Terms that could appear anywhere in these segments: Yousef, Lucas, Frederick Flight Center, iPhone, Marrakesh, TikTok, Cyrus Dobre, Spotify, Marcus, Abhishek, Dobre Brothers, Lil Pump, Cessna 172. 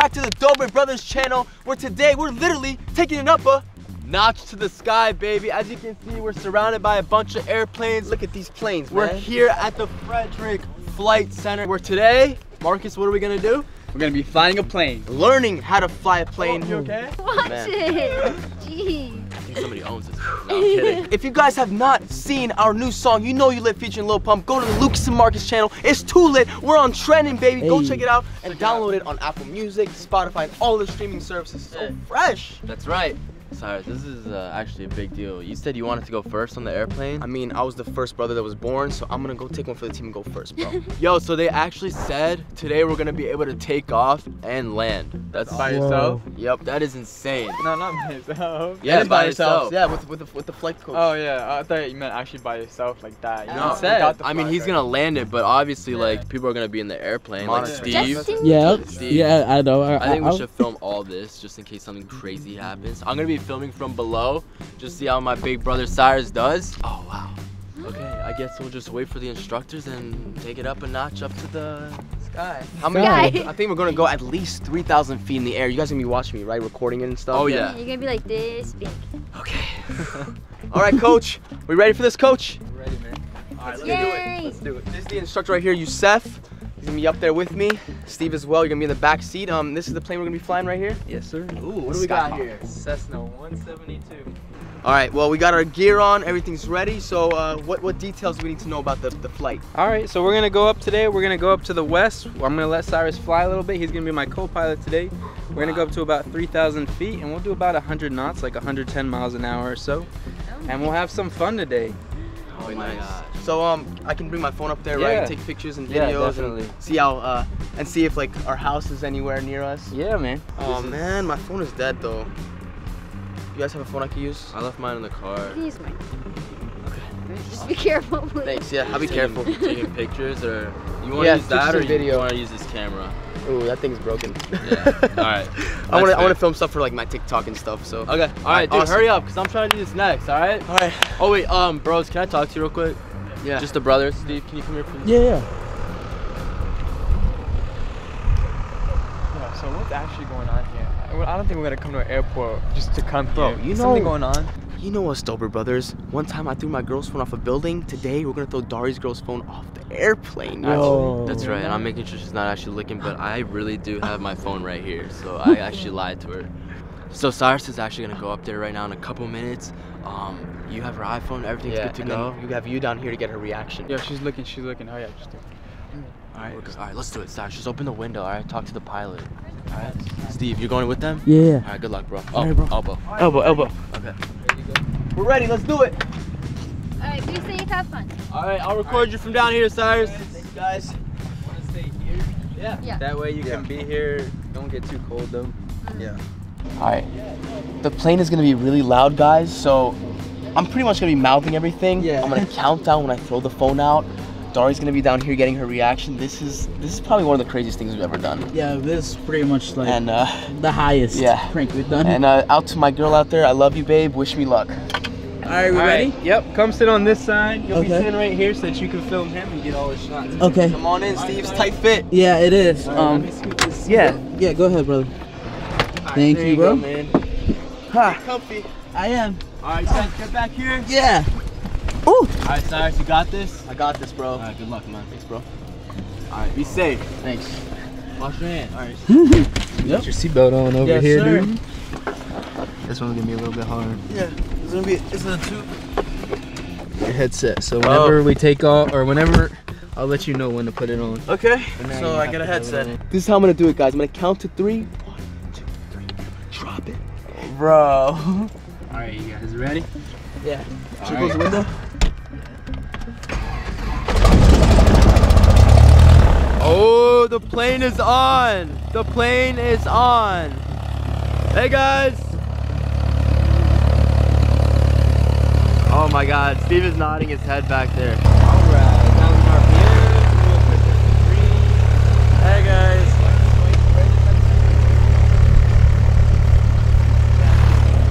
back to the Dobre Brothers channel, where today we're literally taking it up a notch to the sky, baby. As you can see, we're surrounded by a bunch of airplanes. Look at these planes, man. We're here at the Frederick Flight Center, where today, Marcus, what are we gonna do? We're gonna be flying a plane. Learning how to fly a plane. Oh, you okay? Watch it, man. Jeez. I think somebody owns this. No, I'm kidding. If you guys have not seen our new song, You Know You Lit featuring Lil Pump, go to the Lucas and Marcus channel. It's too lit. We're on trending, baby. Hey. Go check it out and download it on Apple Music, Spotify, and all the streaming services. So fresh. That's right. Cyrus, this is actually a big deal. You said you wanted to go first on the airplane. I mean, I was the first brother that was born, so I'm gonna go take one for the team and go first, bro. Yo, so they actually said today we're gonna be able to take off and land. That's by yourself? Yep, that is insane. No, not by yourself. Yeah, that is by yourself. Yeah, with the flight coach. Oh yeah, I thought you meant actually by yourself like that. You know, I mean, he's gonna land it, but obviously like people are gonna be in the airplane, like Steve. Yeah, I know. I think we should film all this just in case something crazy happens. I'm gonna be filming from below, just see how my big brother Cyrus does. Oh wow. Okay, I guess we'll just wait for the instructors and take it up a notch up to the sky. I think we're gonna go at least 3,000 feet in the air. You guys gonna be watching me, right? Recording it and stuff. Oh yeah. You're gonna be like this big. Okay. All right, coach. We ready for this, coach? We're ready, man. All right, let's do it. This is the instructor right here, Yousef. He's gonna be up there with me. Steve as well, you're gonna be in the back seat. This is the plane we're gonna be flying right here? Yes, sir. Ooh, what do we got here? Cessna 172. All right, well, we got our gear on, everything's ready. So what details do we need to know about the flight? All right, so we're gonna go up today. We're gonna go up to the west. I'm gonna let Cyrus fly a little bit. He's gonna be my co-pilot today. We're gonna go up to about 3,000 feet and we'll do about 100 knots, like 110 miles an hour or so. And we'll have some fun today. Oh my gosh. So I can bring my phone up there, right? And take pictures and videos and see how and see if like our house is anywhere near us. Yeah, man. Oh man, my phone is dead though. You guys have a phone I can use? I left mine in the car. You can use mine. Okay. Just be careful. Please. Thanks. Yeah, I'll be careful. Taking pictures, or you want to use that, or you want to use this camera? Ooh, that thing's broken. Yeah. All right. I want to film stuff for like my TikTok and stuff. So. Okay. All right, dude. Awesome. Hurry up, cause I'm trying to do this next. All right. All right. Oh wait, bros, can I talk to you real quick? Yeah. Just the brothers. Steve, can you come here, please? Yeah. So what's actually going on here? I don't think we're gonna come to an airport just to come here. You know, something going on. You know us, Dobre Brothers. One time I threw my girl's phone off a building. Today we're gonna throw Dari's girl's phone off the airplane. Actually. That's right, and I'm making sure she's not actually looking, but I really do have my phone right here, so I actually lied to her. So Cyrus is actually gonna go up there right now in a couple minutes. You have her iPhone, everything's good to go. You have you down here to get her reaction. Yeah, she's looking. Oh yeah, just do it. All right, let's do it, Cyrus. Just open the window. All right, talk to the pilot. All right, Steve, you're going with them? Yeah. All right, good luck, bro. Oh, right, bro. Elbow. Okay. We're ready, let's do it. All right, be safe, have fun. All right, I'll record you from down here, Cyrus. Thanks, guys. Want to stay here? Yeah. That way you can be here. Don't get too cold, though. Yeah. All right. The plane is going to be really loud, guys, so I'm pretty much going to be mouthing everything. Yeah. I'm going to count down when I throw the phone out. Dari's gonna be down here getting her reaction. This is probably one of the craziest things we've ever done. Yeah, this is pretty much like the highest prank we've done. And out to my girl out there, I love you, babe. Wish me luck. All right, we ready? Yep. Come sit on this side. You'll be sitting right here so that you can film him and get all his shots. Okay. Come on in, Steve's tight fit. Yeah, it is. Yeah, go ahead, brother. Right, Thank you, bro. Go, man. Get comfy. I am. All right, son, get back here. Yeah. Ooh. All right, Cyrus, you got this? I got this, bro. All right, good luck, man. Thanks, bro. All right, be safe. Thanks. Wash your hands. All right. Get your seatbelt on over here, dude. This one's gonna be a little bit hard. Yeah, it's gonna be. It's gonna too. Your headset. So whenever we take off, or whenever, I'll let you know when to put it on. Okay. So I got a headset. This is how I'm gonna do it, guys. I'm gonna count to three. One, two, three. Drop it, bro. All right, you guys ready? Yeah. Should we close the window? Oh, the plane is on! The plane is on! Hey guys! Oh my god, Steve is nodding his head back there. Alright, 1,000 RPM. Hey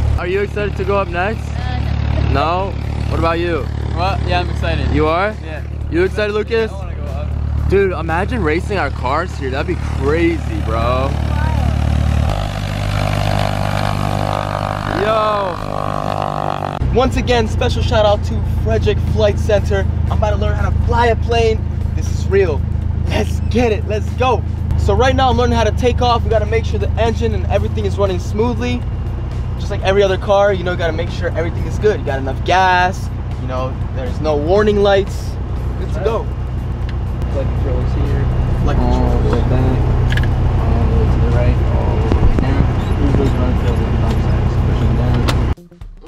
guys! Are you excited to go up next? No? What about you? Well, yeah, I'm excited. You are? Yeah. You excited, Lucas? Dude, imagine racing our cars here. That'd be crazy, bro. Once again, special shout out to Frederick Flight Center. I'm about to learn how to fly a plane. This is real. Let's get it, let's go. So right now I'm learning how to take off. We gotta make sure the engine and everything is running smoothly. Just like every other car, you know, you gotta make sure everything is good. You got enough gas, you know, there's no warning lights. Good to go. Flight control is here. Flight control all the way back, all the way to the right, all the way down. Move those run tails on the top sides, push them down.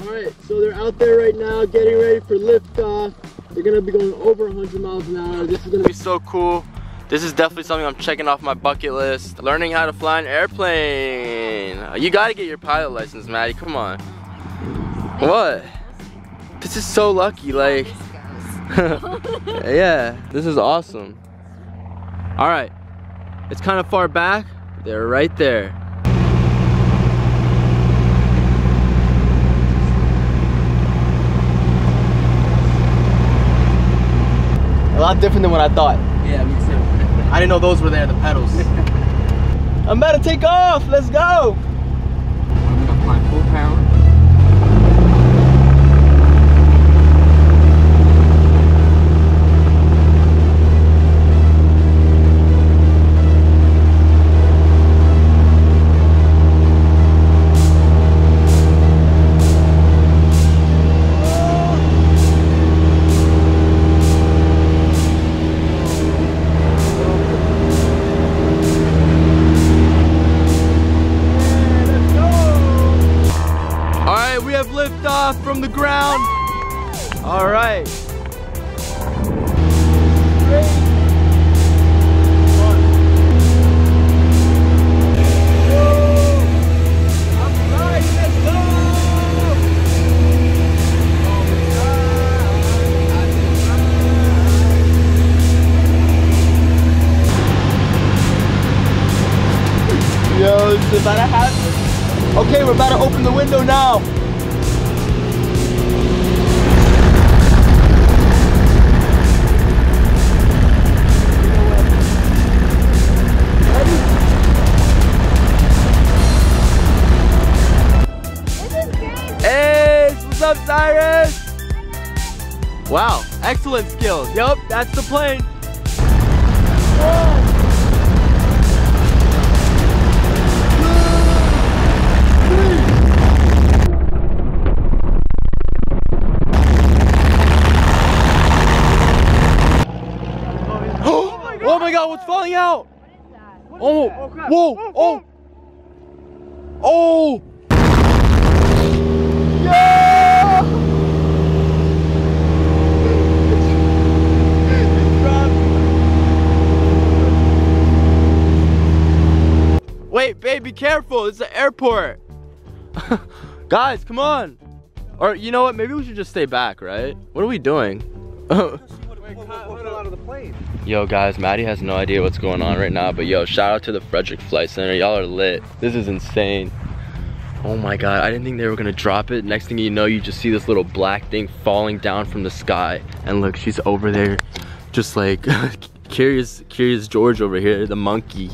Alright, so they're out there right now getting ready for liftoff. They're gonna be going over 100 miles an hour. This is gonna be so cool. This is definitely something I'm checking off my bucket list. Learning how to fly an airplane. You gotta get your pilot license, Maddie, come on. What? This is so lucky, like. Yeah, this is awesome. All right, it's kind of far back. They're right there. A lot different than what I thought. Yeah, me too. I didn't know those were there, the pedals. I'm about to take off, let's go! I'm gonna fly full power. From the ground. All right. Yo, it's about to happen. Okay, we're about to open the window now. What's up, Cyrus? Wow, excellent skills. Yup, that's the plane. Oh my god, what's falling out? What is that? Oh, whoa, oh, oh. Wait, babe, be careful, it's the airport. Guys, come on. Or you know what, maybe we should just stay back, right? What are we doing? Yo guys, Maddie has no idea what's going on right now, but yo, shout out to the Frederick Flight Center. Y'all are lit. This is insane. Oh my god, I didn't think they were gonna drop it. Next thing you know, you just see this little black thing falling down from the sky. And look, she's over there, just like curious George over here, the monkey.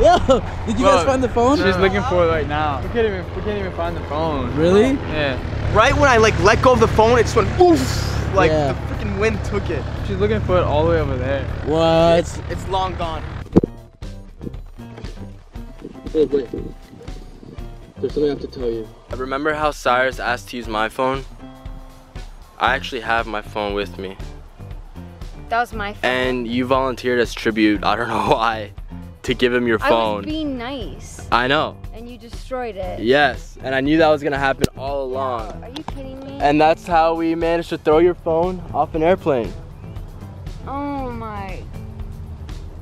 Yo, did you guys find the phone? She's looking for it right now. We can't even find the phone. Really? Yeah. Right when I like let go of the phone, it just went oof! Like yeah. The freaking wind took it. She's looking for it all the way over there. What? It's long gone. Wait, wait. There's something I have to tell you. I remember how Cyrus asked to use my phone. I actually have my phone with me. That was my phone. And you volunteered as tribute, I don't know why. To give him your phone. I was being nice. I know. And you destroyed it. Yes, and I knew that was gonna happen all along. Yo, are you kidding me? And that's how we managed to throw your phone off an airplane. Oh my.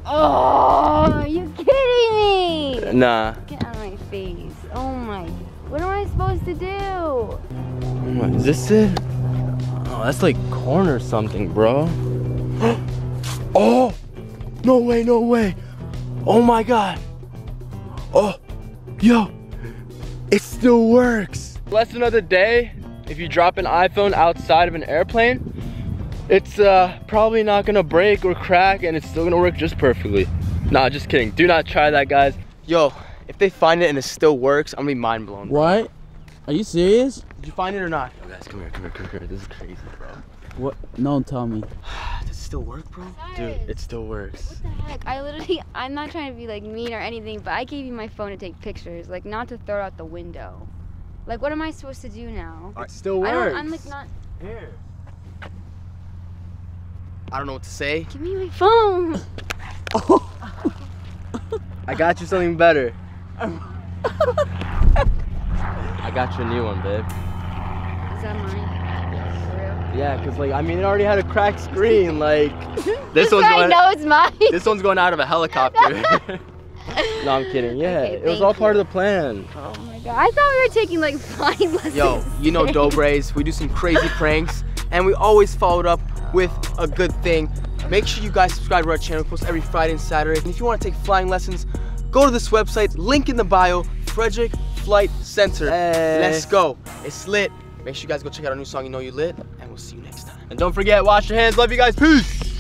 Oh, are you kidding me? Nah. Get out of my face. Oh my. What am I supposed to do? Is this it? Oh, that's like corn or something, bro. Oh, no way, no way. Oh my god. Oh, yo, it still works. Lesson of the day, if you drop an iPhone outside of an airplane, it's probably not gonna break or crack and it's still gonna work just perfectly. Nah, just kidding. Do not try that, guys. Yo, if they find it and it still works, I'm gonna be mind blown. Bro. What? Are you serious? Did you find it or not? Yo, guys, come here. This is crazy, bro. What? No, tell me. Does it still work, bro? Cyrus. Dude, it still works. What the heck? I'm not trying to be like mean or anything, but I gave you my phone to take pictures, like not to throw it out the window. Like, what am I supposed to do now? It still works. I'm like not. Here. I don't know what to say. Give me my phone. Oh. I got you something better. I got you a new one, babe. Is that mine? Yeah, because, like, I mean, it already had a cracked screen, like, this one's going, no, it's mine. This one's going out of a helicopter. No, I'm kidding. Yeah, okay, it was all part of the plan. Oh, my God. I thought we were taking, like, flying lessons. Yo, you know Dobres. We do some crazy pranks, and we always follow it up with a good thing. Make sure you guys subscribe to our channel. We post every Friday and Saturday. And if you want to take flying lessons, go to this website. Link in the bio, Frederick Flight Center. Hey. Let's go. It's lit. Make sure you guys go check out our new song, You Know You Lit, and we'll see you next time. And don't forget, wash your hands. Love you guys. Peace.